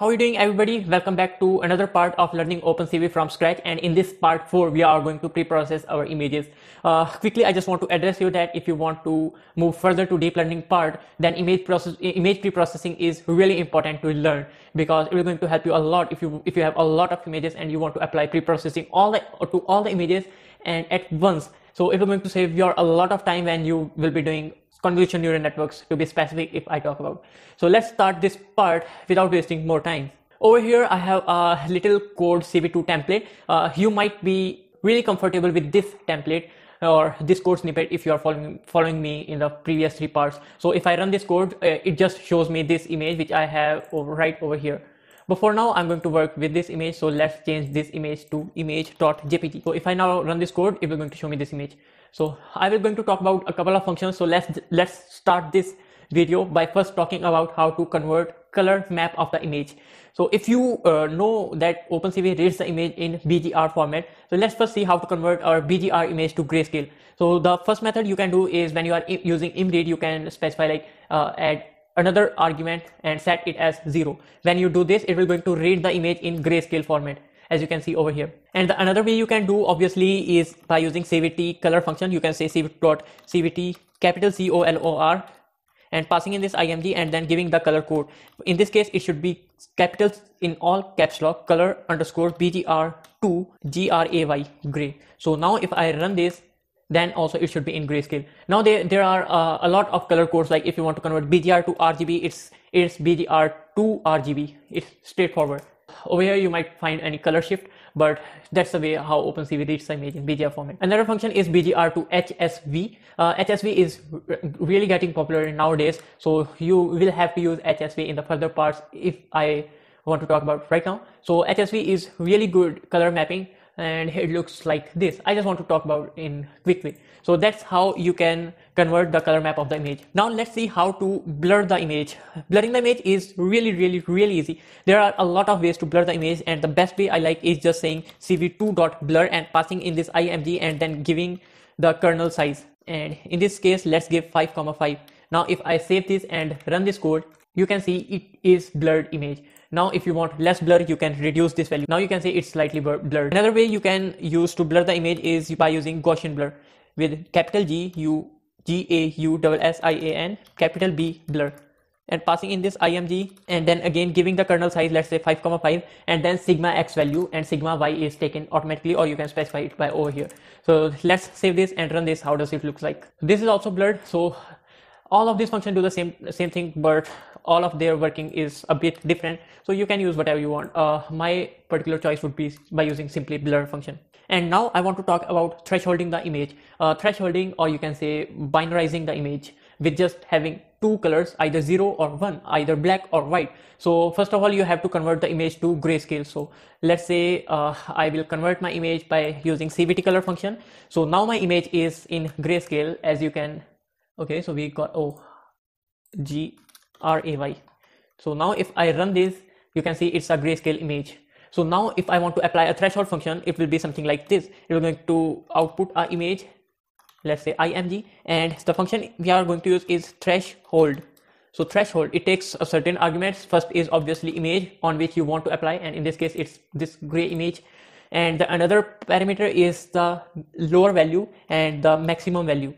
How are you doing, everybody? Welcome back to another part of learning OpenCV from scratch. And in this part 4, we are going to pre-process our images. Quickly, I just want to address you that if you want to move further to deep learning part, then image pre-processing is really important to learn, because it is going to help you a lot if you have a lot of images and you want to apply pre-processing to all the images and at once. So it is going to save you a lot of time when you will be doing convolution neural networks, to be specific, if I talk about. So let's start this part without wasting more time. Over here, I have a little code CV2 template. You might be really comfortable with this template or this code snippet if you are following me in the previous three parts. So if I run this code, it just shows me this image which I have right over here. But for now, I'm going to work with this image. So let's change this image to image.jpg. So if I now run this code, it will going to show me this image. So I will going to talk about a couple of functions. So let's start this video by first talking about how to convert color map of the image. So if you know that OpenCV reads the image in BGR format, so let's first see how to convert our BGR image to grayscale. So the first method you can do is when you are using imread, you can specify like add another argument and set it as 0. When you do this, it will going to read the image in grayscale format, as you can see over here. And another way you can do, obviously, is by using CVT color function. You can say CV.CVT capital COLOR and passing in this IMG and then giving the color code. In this case, it should be capital in all caps lock color underscore BGR2GRAY gray. So now if I run this, then also it should be in grayscale. Now there are a lot of color codes, like if you want to convert BGR to RGB, it's BGR to RGB. It's straightforward. Over here you might find any color shift, but that's the way how OpenCV reads the image in BGR format. Another function is BGR to HSV. HSV is really getting popular nowadays, so you will have to use HSV in the further parts if I want to talk about right now. So HSV is really good color mapping, and it looks like this. I just want to talk about in quickly. So that's how you can convert the color map of the image. Now let's see how to blur the image. Blurring the image is really easy. There are a lot of ways to blur the image, and the best way I like is just saying CV2.blur and passing in this IMG and then giving the kernel size. And in this case, let's give 5,5. Now if I save this and run this code, you can see it is blurred image. Now if you want less blur, you can reduce this value. Now you can say it's slightly blurred. Another way you can use to blur the image is by using Gaussian blur with capital GAUSSIAN capital B blur and passing in this IMG and then again giving the kernel size, let's say 5,5, and then sigma x value, and sigma y is taken automatically, or you can specify it by over here. So let's save this and run this. How does it look like? This is also blurred. So all of these functions do the same thing, but all of their working is a bit different. So you can use whatever you want. My particular choice would be by using simply blur function. And now I want to talk about thresholding the image. Thresholding, or you can say binarizing the image with just having two colors, either 0 or 1, either black or white. So first of all, you have to convert the image to grayscale. So let's say I will convert my image by using CVT color function. So now my image is in grayscale, as you can. Okay, so we got GRAY. So now if I run this, you can see it's a grayscale image. So now if I want to apply a threshold function, it will be something like this. It will going to output our image, let's say IMG, and the function we are going to use is threshold. So threshold, it takes a certain arguments. First is obviously image on which you want to apply, and in this case it's this gray image. And the another parameter is the lower value and the maximum value.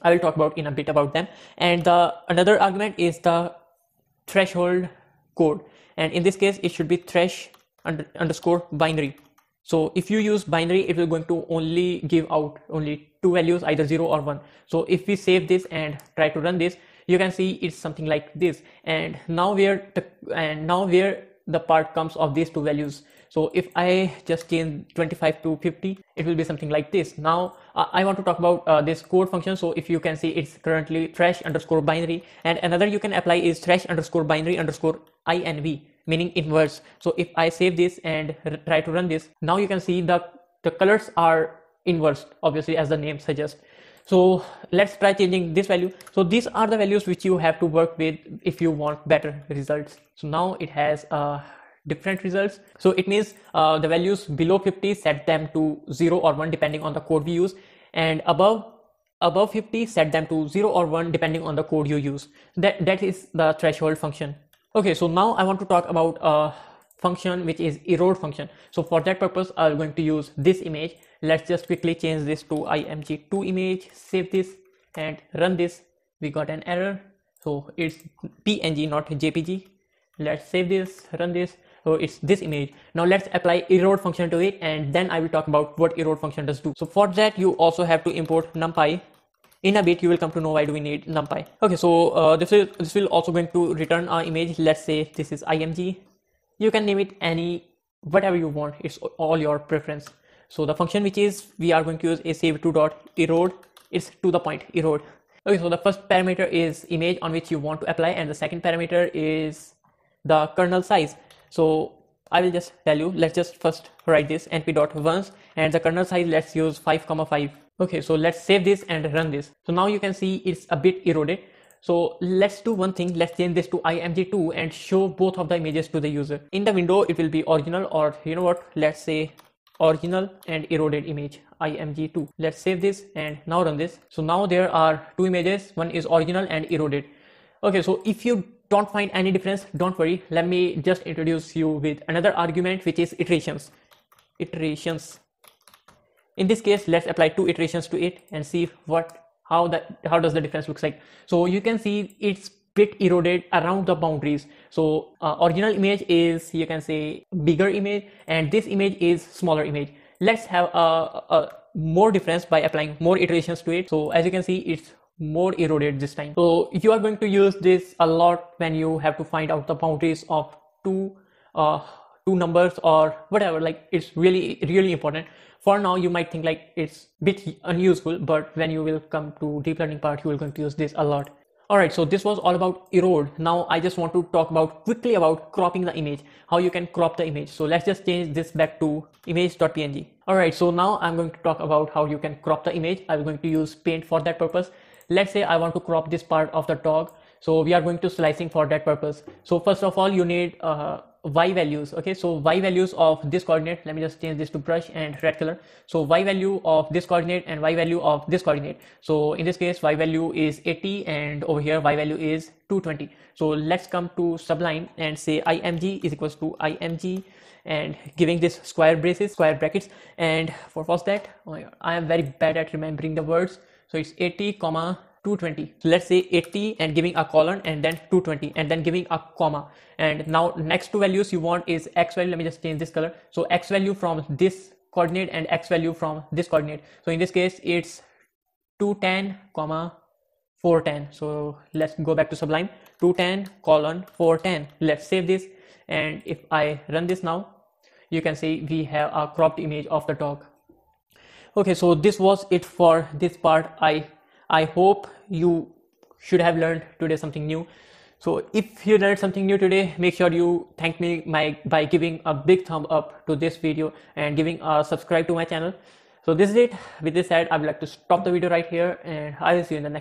I will talk about in a bit about them. And the another argument is the threshold code, and in this case it should be thresh underscore binary. So if you use binary, it will going to only give out only two values, either 0 or 1. So if we save this and try to run this, you can see it's something like this. And now where the part comes of these two values. So if I just change 25 to 50, it will be something like this. Now I want to talk about this code function. So if you can see, it's currently thresh underscore binary, and another you can apply is thresh underscore binary underscore INV, meaning inverse. So if I save this and try to run this, now you can see the colors are inverse, obviously, as the name suggests. So let's try changing this value. So these are the values which you have to work with if you want better results. So now it has different results. So it means the values below 50, set them to 0 or 1 depending on the code we use, and above 50, set them to 0 or 1 depending on the code you use. That is the threshold function. Okay, so now I want to talk about a function which is erode function. So for that purpose, I'm going to use this image. Let's just quickly change this to img2 image, save this and run this. We got an error, so it's png not jpg. Let's save this, run this. So it's this image. Now let's apply erode function to it, and then I will talk about what erode function does do. So for that, you also have to import numpy. In a bit you will come to know why do we need numpy. Okay, so this will also going to return our image. Let's say this is img. You can name it any whatever you want, it's all your preference. So the function which is we are going to use is CV2.erode. It's to the point, erode. Okay, so the first parameter is image on which you want to apply, and the second parameter is the kernel size. So I will just tell you, let's just first write this np.once, and the kernel size let's use 5,5. Okay, so let's save this and run this. So now you can see it's a bit eroded. So let's do one thing, let's change this to img2 and show both of the images to the user. In the window it will be original, or you know what, let's say original and eroded image, img2. Let's save this and now run this. So now there are two images, one is original and eroded. Okay, so if you don't find any difference, don't worry, let me just introduce you with another argument which is iterations. In this case, let's apply two iterations to it and see how does the difference looks like. So you can see it's bit eroded around the boundaries. So original image is, you can say, bigger image, and this image is smaller image. Let's have more difference by applying more iterations to it. So as you can see, it's more eroded this time. So you are going to use this a lot when you have to find out the boundaries of two numbers or whatever. Like, it's really important. For now you might think like it's a bit unuseful, but when you will come to deep learning part, you will going to use this a lot. Alright, so this was all about erode. Now I just want to talk about quickly about cropping the image, how you can crop the image. So let's just change this back to image.png. Alright, so now I'm going to talk about how you can crop the image. I'm going to use paint for that purpose. Let's say I want to crop this part of the dog. So we are going to slicing for that purpose. So first of all you need y values. Okay, so y values of this coordinate, let me just change this to brush and red color. So y value of this coordinate and y value of this coordinate. So in this case y value is 80 and over here y value is 220. So let's come to Sublime and say img is equals to img and giving this square brackets, and what was that? Oh my God, I am very bad at remembering the words. So it's 80, 220. So let's say 80 and giving a colon and then 220 and then giving a comma, and now next two values you want is x value. Let me just change this color. So x value from this coordinate and x value from this coordinate. So in this case it's 210, 410. So let's go back to Sublime, 210:410. Let's save this, and if I run this now, you can see we have a cropped image of the dog. Okay, so this was it for this part. I hope you should have learned today something new. So if you learned something new today, make sure you thank me by giving a big thumb up to this video and giving a subscribe to my channel. So this is it. With this said, I would like to stop the video right here, and I will see you in the next